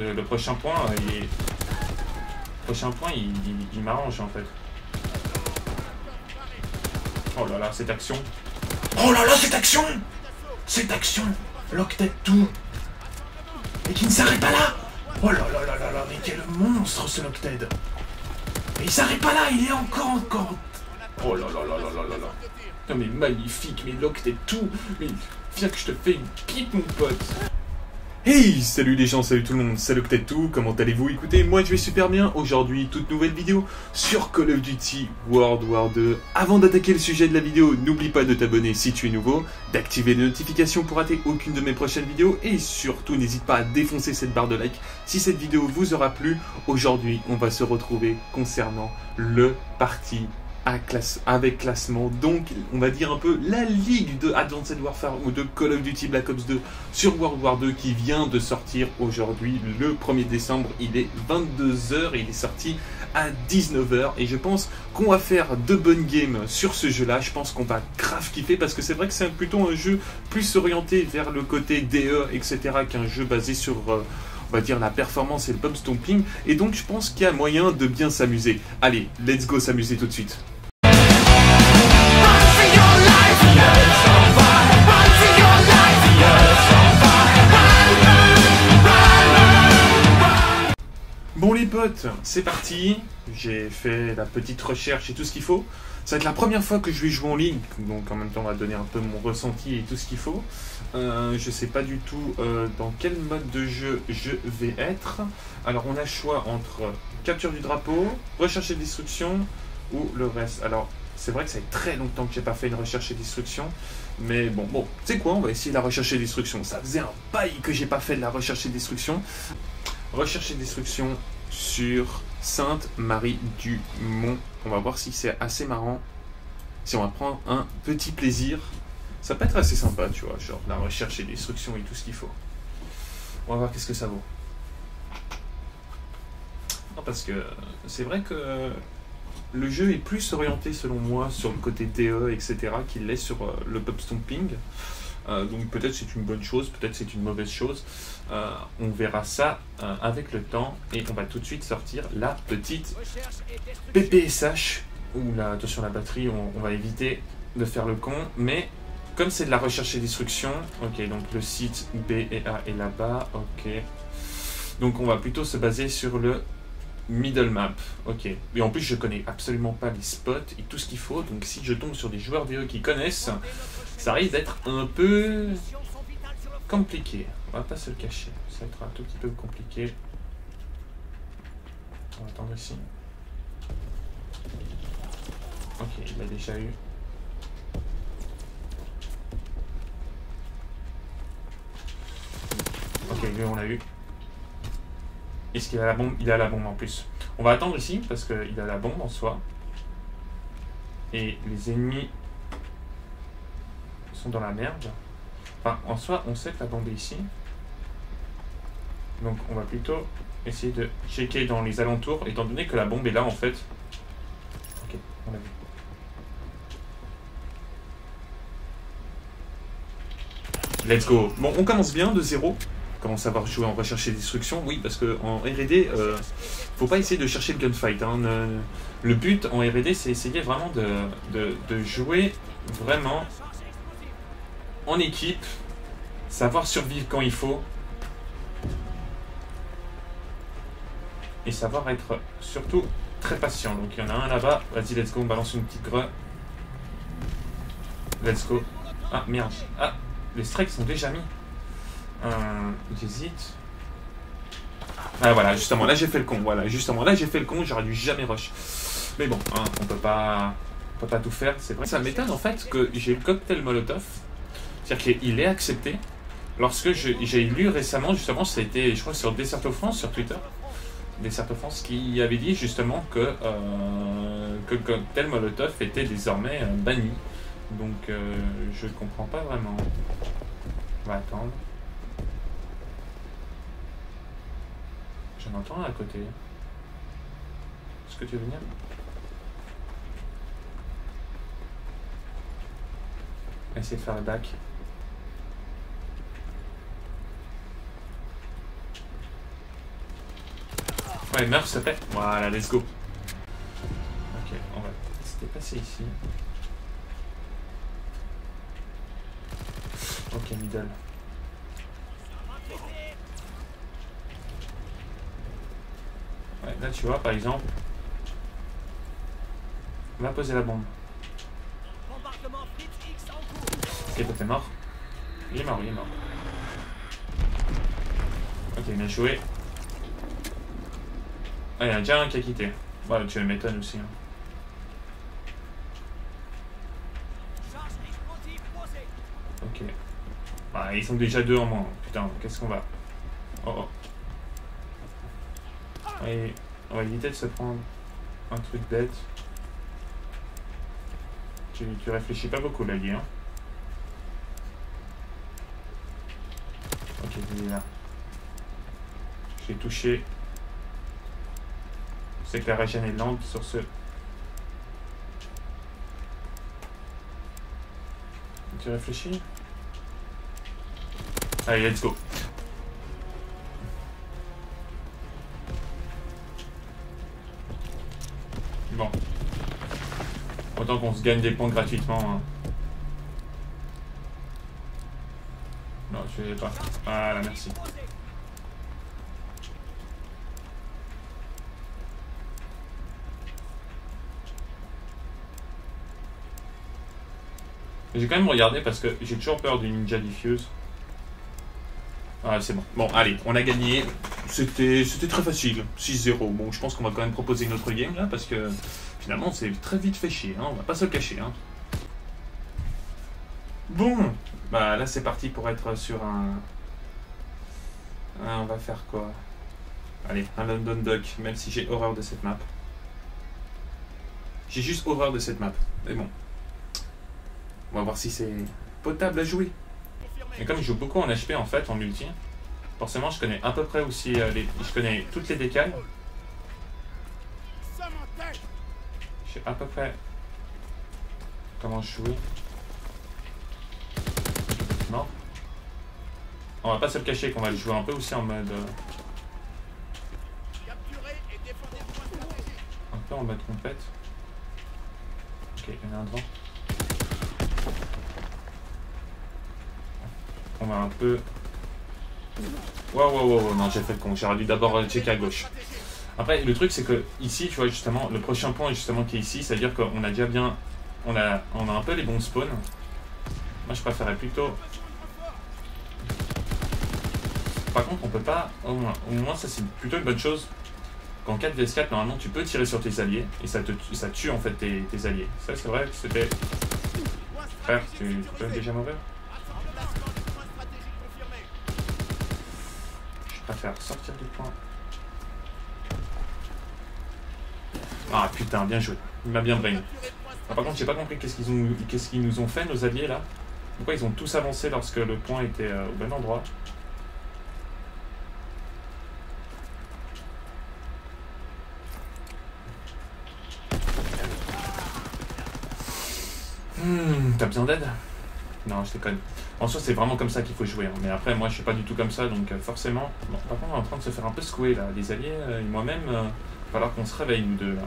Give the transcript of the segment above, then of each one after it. Le prochain point, il m'arrange en fait. Oh là là, cette action. Oh là là, cette action. Cette action, LaughtedTwo. Et qui ne s'arrête pas là. Oh là là là là là, mais quel monstre ce LaughtedTwo. Mais il s'arrête pas là, il est encore. Oh là là là là là là là. Non mais magnifique, mais LaughtedTwo. Mais viens que je te fais une pipe mon pote. Hey, salut les gens, salut tout le monde, salut LaughtedTwo, comment allez-vous? Écoutez, moi je vais super bien. Aujourd'hui, toute nouvelle vidéo sur Call of Duty World War 2. Avant d'attaquer le sujet de la vidéo, n'oublie pas de t'abonner si tu es nouveau, d'activer les notifications pour rater aucune de mes prochaines vidéos et surtout n'hésite pas à défoncer cette barre de like si cette vidéo vous aura plu. Aujourd'hui, on va se retrouver concernant le parti avec classement, donc on va dire un peu la ligue de Advanced Warfare ou de Call of Duty Black Ops 2 sur World War 2 qui vient de sortir aujourd'hui le 1er décembre, il est 22h et il est sorti à 19h et je pense qu'on va faire de bonnes games sur ce jeu là, je pense qu'on va grave kiffer parce que c'est vrai que c'est plutôt un jeu plus orienté vers le côté DE etc qu'un jeu basé sur... on va dire la performance et le pump stomping, et donc je pense qu'il y a moyen de bien s'amuser. Allez, let's go s'amuser tout de suite. Bon les potes, c'est parti, j'ai fait la petite recherche et tout ce qu'il faut. Ça va être la première fois que je vais jouer en ligne, donc en même temps on va donner un peu mon ressenti et tout ce qu'il faut. Je sais pas du tout dans quel mode de jeu je vais être. Alors on a le choix entre capture du drapeau, recherche et destruction ou le reste. Alors c'est vrai que ça fait très longtemps que j'ai pas fait une recherche et destruction, mais bon, tu sais quoi, on va essayer la recherche et destruction. Ça faisait un bail que j'ai pas fait de la recherche et destruction. Recherche et destruction sur Sainte-Marie-du-Mont. On va voir si c'est assez marrant, si on va prendre un petit plaisir. Ça peut être assez sympa, tu vois, genre la recherche et destruction et tout ce qu'il faut. On va voir qu'est-ce que ça vaut. Non, parce que c'est vrai que le jeu est plus orienté, selon moi, sur le côté DE, etc., qu'il l'est sur le pub stomping. Donc peut-être c'est une bonne chose, peut-être c'est une mauvaise chose. On verra ça avec le temps et on va tout de suite sortir la petite PPSH. Ouh là, attention la batterie, on va éviter de faire le con. Mais comme c'est de la recherche et destruction, ok, donc le site B et A est là-bas, ok. Donc on va plutôt se baser sur le middle map, ok. Et en plus je connais absolument pas les spots et tout ce qu'il faut. Donc si je tombe sur des joueurs vidéo qui connaissent... ça risque d'être un peu compliqué. On va pas se le cacher. Ça va être un tout petit peu compliqué. On va attendre ici. Ok, il l'a déjà eu. Ok, lui on l'a eu. Est-ce qu'il a la bombe? Il a la bombe en plus. On va attendre ici parce qu'il a la bombe en soi. Et les ennemis... sont dans la merde. Enfin, en soi, on sait que la bombe est ici. Donc, on va plutôt essayer de checker dans les alentours, étant donné que la bombe est là, en fait. Ok, on l'a vu. Let's go. Bon, on commence bien de zéro. On commence à avoir joué en recherche et destruction. Oui, parce que en R&D, faut pas essayer de chercher le gunfight. Hein. Le but en R&D, c'est essayer vraiment de jouer vraiment... en équipe, savoir survivre quand il faut et savoir être surtout très patient. Donc il y en a un là-bas, vas-y let's go, on balance une petite grue. Let's go. Ah merde, ah les strikes sont déjà mis. J'hésite. Ah voilà, justement là j'ai fait le con, voilà, justement là j'ai fait le con, j'aurais dû jamais rush. Mais bon, hein, on peut pas tout faire, c'est vrai. Ça m'étonne en fait que j'ai le cocktail Molotov. C'est-à-dire qu'il est accepté. Lorsque j'ai lu récemment, justement, c'était, je crois, sur Desserto France, sur Twitter, Desserto France qui avait dit justement que le cocktail Molotov était désormais banni. Donc, je ne comprends pas vraiment. On va attendre. J'en entends un à côté. Est-ce que tu veux venir ? Essayer de faire le back. et meurs s'il te plaît. Voilà, let's go. Ok, on va se dépasser ici. Ok, middle. Ouais, là tu vois par exemple. On va poser la bombe. Ok, toi t'es mort. Il est mort, il est mort. Ok, bien joué. Ah, il y en a déjà un qui a quitté. Voilà, tu m'étonnes aussi. Hein. Ok. Ah, ils sont déjà deux en moins. Putain, qu'est-ce qu'on va... Oh oh. Et on va éviter de se prendre un truc bête. Tu réfléchis pas beaucoup, la vie, hein. Ok, il est là. J'ai touché. C'est que la régène est lente sur ce. Tu réfléchis? Allez, let's go. Bon. Autant qu'on se gagne des points gratuitement. Hein. Non, je ne vais pas. Voilà, merci. J'ai quand même regardé parce que j'ai toujours peur du Ninja Diffuse. Ah, c'est bon. Bon, allez, on a gagné. C'était très facile. 6-0. Bon, je pense qu'on va quand même proposer une autre game là parce que finalement, on s'est très vite fait chier. Hein. On va pas se le cacher. Hein. Bon, bah là, c'est parti pour être sur un. Ah, on va faire quoi? Allez, un London duck, même si j'ai horreur de cette map. J'ai juste horreur de cette map. Mais bon. On va voir si c'est potable à jouer. Et comme je joue beaucoup en HP en fait, en multi, forcément je connais à peu près aussi je connais toutes les décales. Je sais à peu près comment jouer. Non. On va pas se le cacher qu'on va le jouer un peu aussi en mode... Un peu en mode trompette. Ok, il y en a un devant. On va un peu... Wow, non, j'ai fait le con, j'aurais dû d'abord checker à gauche. Après, le truc, c'est que ici, tu vois, justement, le prochain point, justement, qui est ici, c'est-à-dire qu'on a déjà bien... On a un peu les bons spawns. Moi, je préférais plutôt... Par contre, on peut pas... Au moins ça, c'est plutôt une bonne chose. Qu'en 4v4, normalement, tu peux tirer sur tes alliés, et ça tue, en fait, tes alliés. Ça, c'est vrai que c'était... Frère, tu peux déjà mourir? À faire sortir du point. Ah putain, bien joué. Il m'a bien brain. Ah, par contre, j'ai pas compris qu'est-ce qu'ils nous ont fait, nos alliés là. Pourquoi ils ont tous avancé lorsque le point était au bon endroit? T'as besoin d'aide? Non, je déconne. En soi, c'est vraiment comme ça qu'il faut jouer. Hein. Mais après, moi, je suis pas du tout comme ça, donc forcément... Bon, par contre, on est en train de se faire un peu secouer, là. Les alliés, et moi-même, il va falloir qu'on se réveille, nous deux, là.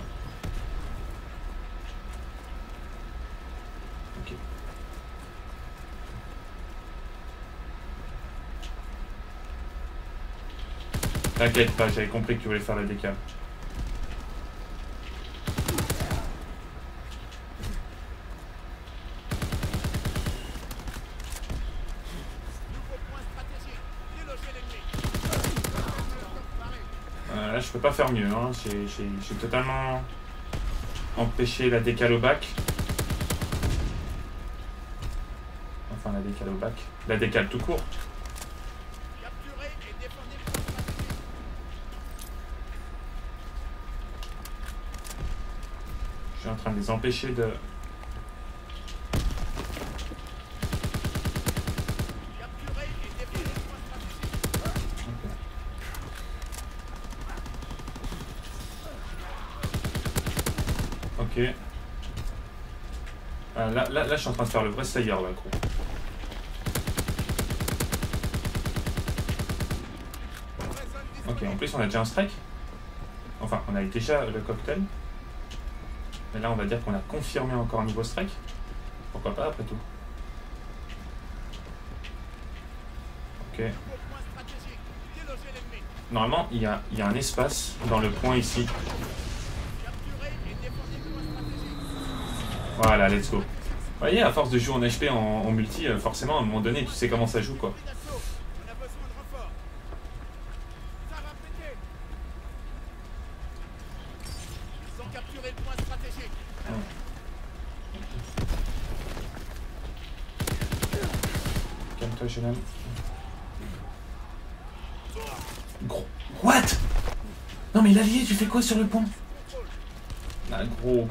Ok. T'inquiète pas, j'avais compris que tu voulais faire la décale. Je peux pas faire mieux, hein. J'ai totalement empêché la décale au bac. Enfin la décale au bac. La décale tout court. Je suis en train de les empêcher de... Ok. Ah, là, je suis en train de faire le vrai slayer, là, gros. Ok, en plus, on a déjà un strike. Enfin, on avait déjà le cocktail. Mais là, on va dire qu'on a confirmé encore un nouveau strike. Pourquoi pas, après tout. Ok. Normalement, il y a un espace dans le point ici. Voilà, let's go. Vous voyez, à force de jouer en HP en multi, forcément, à un moment donné, tu sais comment ça joue, quoi. Calme-toi, jeune homme. What? Non mais l'allié, tu fais quoi sur le pont? Ah, gros.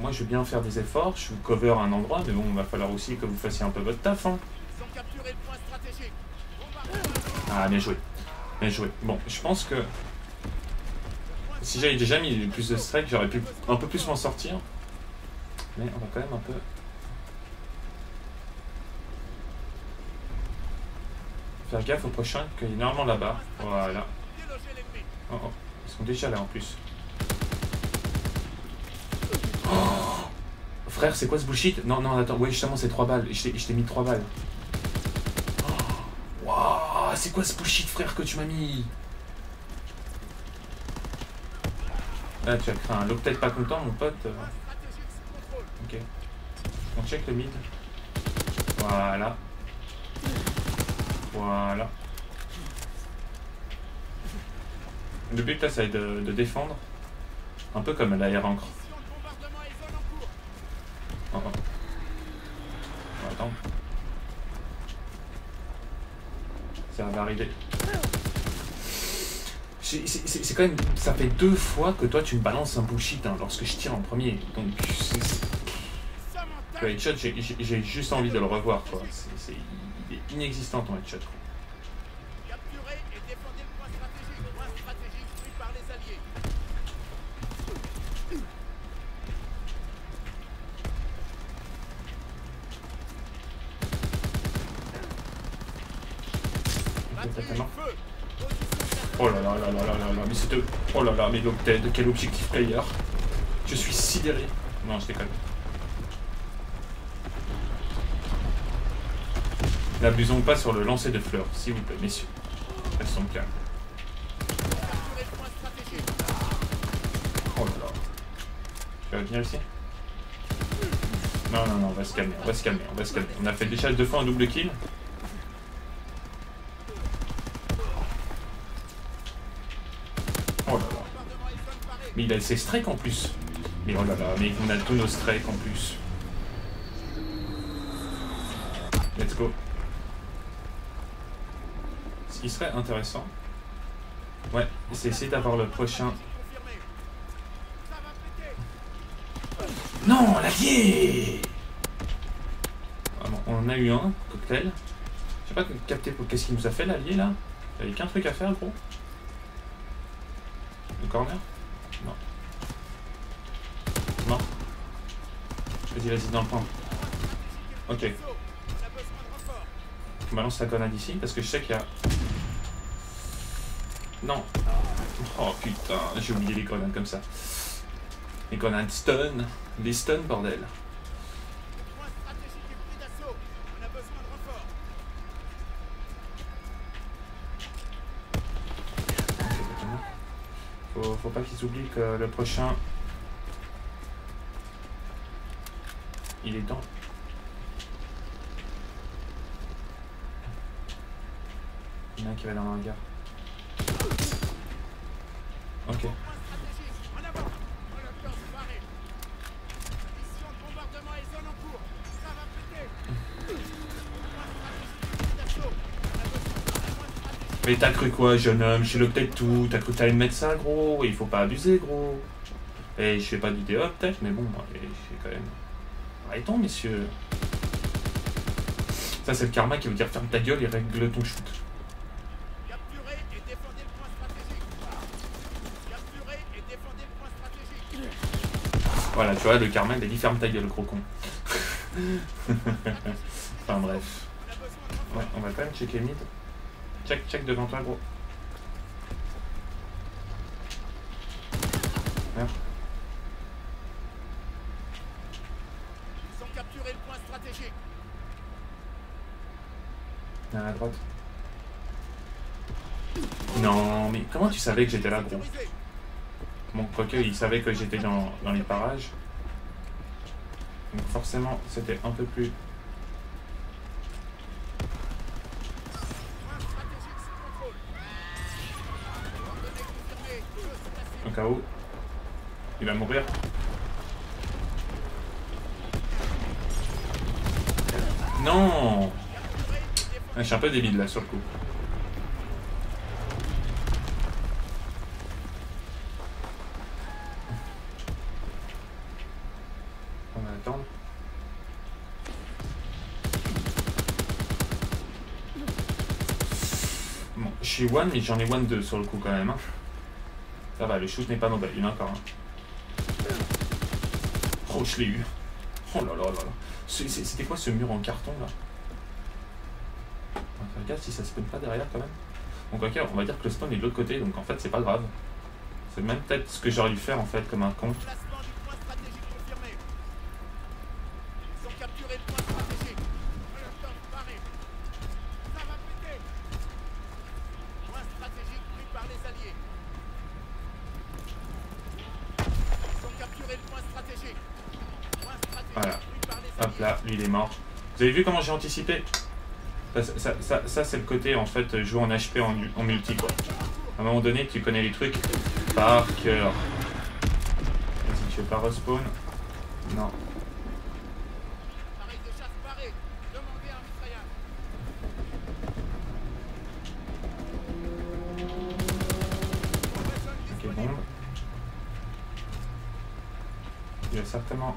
Moi je veux bien faire des efforts, je vous cover à un endroit, mais bon, il va falloir aussi que vous fassiez un peu votre taf. Hein. Ah, bien joué. Bien joué. Bon, je pense que si j'avais déjà mis plus de strike, j'aurais pu un peu plus m'en sortir. Mais on va quand même un peu... faire gaffe au prochain, qu'il est normalement là-bas. Voilà. Oh, oh, ils sont déjà là en plus. Oh, frère, c'est quoi ce bullshit? Non, non, attends, ouais, justement, c'est 3 balles. Je t'ai mis 3 balles. Oh, wow, c'est quoi ce bullshit, frère, que tu m'as mis? Là, tu as craint un lot, peut-être pas content, mon pote. Ok. On check le mid. Voilà. Voilà. Le but là, ça va être de défendre. Un peu comme la air encre. Oh, oh. Attends. Ça va arriver. C'est quand même... ça fait 2 fois que toi tu me balances un bullshit hein, lorsque je tire en premier. Donc... le headshot, j'ai juste envie de le revoir quoi. Il est inexistant ton headshot. Oh là là là là là là là, mais c'est de... oh là là, mais l'octet, de quel objectif player? Je suis sidéré. Non, je déconne. N'abusons pas sur le lancer de fleurs, s'il vous plaît, messieurs. Elles sont calmes. Oh là là. Tu vas venir ici? Non, non, non, on va se calmer, on va se calmer, on va se calmer. On a fait déjà 2 fois un double kill. Mais il a ses strikes en plus. Mais oh là là, mais on a tous nos strikes en plus. Let's go. Ce qui serait intéressant. Ouais, c'est essayer d'avoir le prochain. Non, l'allié! Ah bon, on en a eu un, cocktail. Je sais pas capter pour qu'est-ce qu'il nous a fait l'allié là. Il n'y avait qu'un truc à faire gros. Le corner. Non. Non. Vas-y, vas-y, dans le point. Ok. On balance la grenade ici parce que je sais qu'il y a... non. Oh putain, j'ai oublié les grenades comme ça. Les grenades stun. Les stun, bordel. Faut pas qu'ils oublient que le prochain il est dans. Il y en a un qui va dans le hangar. Ok. Mais t'as cru quoi, jeune homme? Chez LaughtedTwo, t'as cru que t'allais me mettre ça, gros? Il faut pas abuser, gros. Et je fais pas du DA, peut-être, mais bon, je fais quand même... arrêtons, messieurs. Ça, c'est le karma qui veut dire ferme ta gueule et règle ton shoot. Voilà, tu vois, le karma, il dit ferme ta gueule, gros con. Enfin, bref. Ouais, on va quand même checker mid. Check devant toi, gros. faire. Ils ont capturé le point stratégique. À droite. Non, mais comment tu savais que j'étais là, gros? Bon, quoique, il savait que j'étais dans les parages. Donc forcément, c'était un peu plus... Au cas où, il va mourir. Non! Je suis un peu débile là, sur le coup. Je suis one, mais j'en ai one 2 sur le coup quand même. Hein. Ça va, le shoot n'est pas mauvais. Il y en a encore. Hein. Oh, je l'ai eu. Oh là là là là. C'était quoi ce mur en carton là? On regarde si ça se spawn pas derrière quand même. Donc, ok, on va dire que le spawn est de l'autre côté, donc en fait, c'est pas grave. C'est même peut-être ce que j'aurais dû faire en fait, comme un con. Lui il est mort. Vous avez vu comment j'ai anticipé? Ça c'est le côté en fait jouer en HP en multi quoi. À un moment donné tu connais les trucs par cœur. Vas-y, tu veux pas respawn? Non. Ok, bombe. Il va certainement...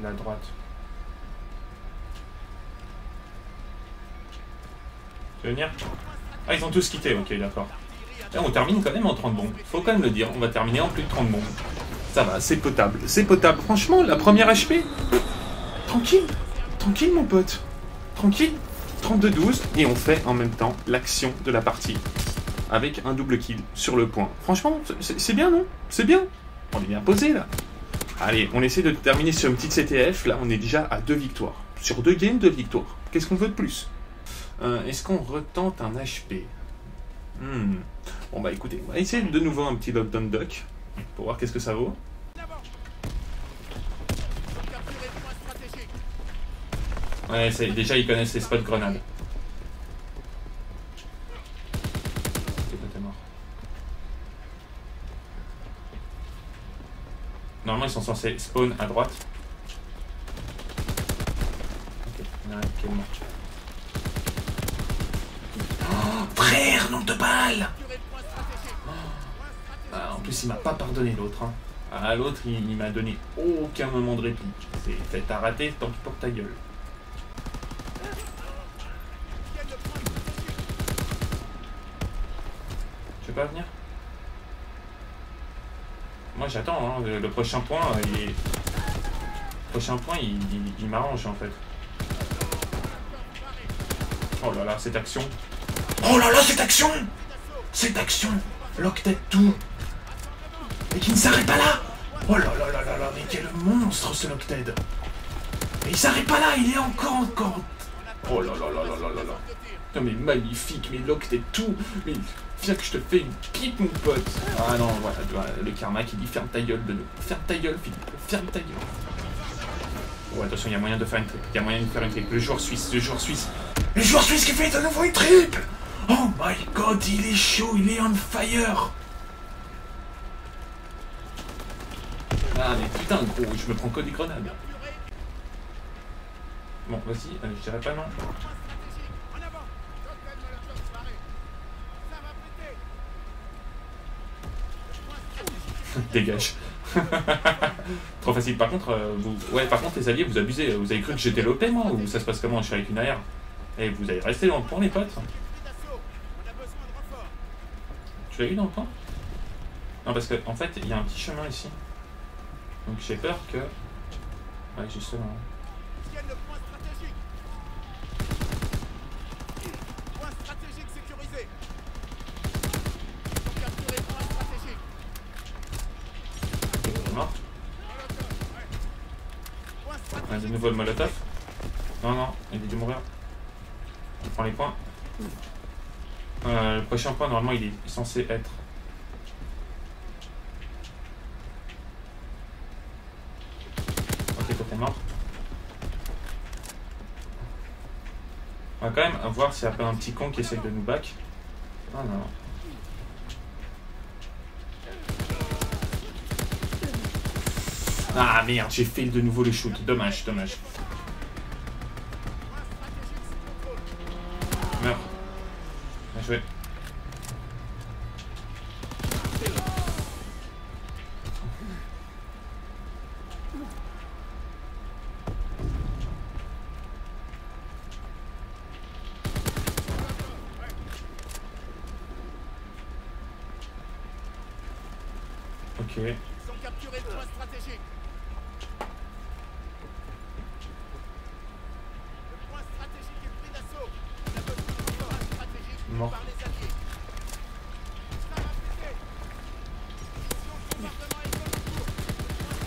de la droite. Tu veux venir? Ah, ils ont tous quitté, ok, d'accord. On termine quand même en 30 bombes. Faut quand même le dire, on va terminer en plus de 30 bombes. Ça va, c'est potable. C'est potable. Franchement, la première HP, tranquille. Tranquille, mon pote. Tranquille. 32-12. Et on fait en même temps l'action de la partie. Avec un double kill sur le point. Franchement, c'est bien, non? C'est bien. On est bien posé, là. Allez, on essaie de terminer sur une petite CTF. Là, on est déjà à 2 victoires. Sur 2 games, 2 victoires. Qu'est-ce qu'on veut de plus? Est-ce qu'on retente un HP? Bon, bah écoutez, on va essayer de nouveau un petit lockdown duck pour voir qu'est-ce que ça vaut. Ouais, déjà, ils connaissent les spots grenades. Normalement, ils sont censés spawn à droite. Ok, il y en a un qui est mort. Oh, frère, nombre de balles! Oh. En plus, il m'a pas pardonné l'autre. Hein. Ah, l'autre, il m'a donné aucun moment de répit. T'as raté, tant pis pour ta gueule. Tu veux pas venir? Moi j'attends, hein. Le prochain point, il m'arrange en fait. Oh là là, cette action. Oh là là, cette action. Cette action, LaughtedTwo. Et qui ne s'arrête pas là. Oh là là là là là, mais quel monstre ce LaughtedTwo. Et il s'arrête pas là, il est encore. Oh là là là là là là là. Non mais magnifique, mais LaughtedTwo. Mais... que je te fais une pipe, mon pote. Ah non, voilà, le karma qui dit ferme ta gueule, de nous. Ferme ta gueule, Philippe, ferme ta gueule. Oh, attention, il y a moyen de faire une triple. Il y a moyen de faire une triple. Le joueur suisse, le joueur suisse. Le joueur suisse qui fait de nouveau une triple. Oh my god, il est chaud, il est on fire. Ah, mais putain, gros, je me prends que des grenades. Bon, vas-y, je dirais pas non. Dégage. Trop facile. Par contre, par contre les alliés, vous abusez. Vous avez cru que j'étais l'OP, moi? Ou ça se passe comment? Je suis avec une AR. Et vous allez rester dans le pont, les potes. Tu l'as eu dans le pont? Non, parce qu'en fait, il y a un petit chemin ici. Donc j'ai peur que... Ouais, justement. De nouveau le Molotov. Non, non, il a dû mourir. On prend les points. Le prochain point, normalement, il est censé être. Ok, toi t'es mort. On va quand même voir s'il n'y a pas un petit con qui essaie de nous back. Ah non. Ah merde, j'ai fail de nouveau le shoot. Dommage, dommage. Meurs. Bien joué. Ok. Ils sont capturés de points stratégiques. Mort.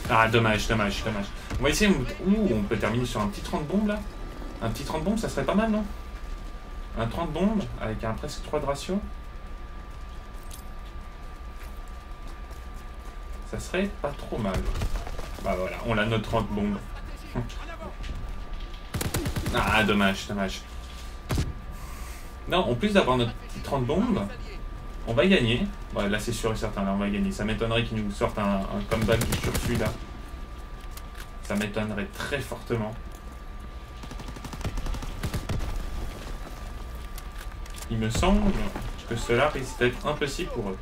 Ah dommage, dommage, dommage. On va essayer où on peut terminer sur un petit 30 bombes là. Un petit 30 bombes, ça serait pas mal, non? Un 30 bombes avec un presque 3 de ratio. Ça serait pas trop mal. Bah voilà, on a notre 30 bombes. Ah dommage, dommage. Non, en plus d'avoir notre petite 30 bombes, on va gagner. Bon, là, c'est sûr et certain, là, on va gagner. Ça m'étonnerait qu'ils nous sortent un comeback du surplus, là. Ça m'étonnerait très fortement. Il me semble que cela risque d'être impossible pour eux.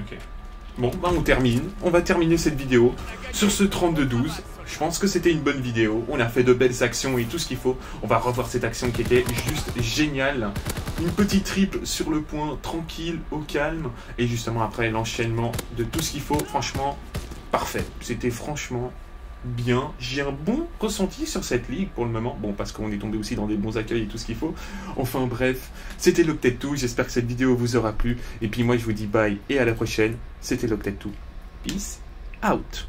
Ok. Bon, ben on termine. On va terminer cette vidéo sur ce 32-12. Je pense que c'était une bonne vidéo. On a fait de belles actions et tout ce qu'il faut. On va revoir cette action qui était juste géniale. Une petite triple sur le point, tranquille, au calme. Et justement, après l'enchaînement de tout ce qu'il faut, franchement, parfait. C'était franchement bien. J'ai un bon ressenti sur cette ligue pour le moment. Bon, parce qu'on est tombé aussi dans des bons accueils et tout ce qu'il faut. Enfin, bref, c'était LaughtedTwo. J'espère que cette vidéo vous aura plu. Et puis moi, je vous dis bye et à la prochaine. C'était LaughtedTwo. Peace out.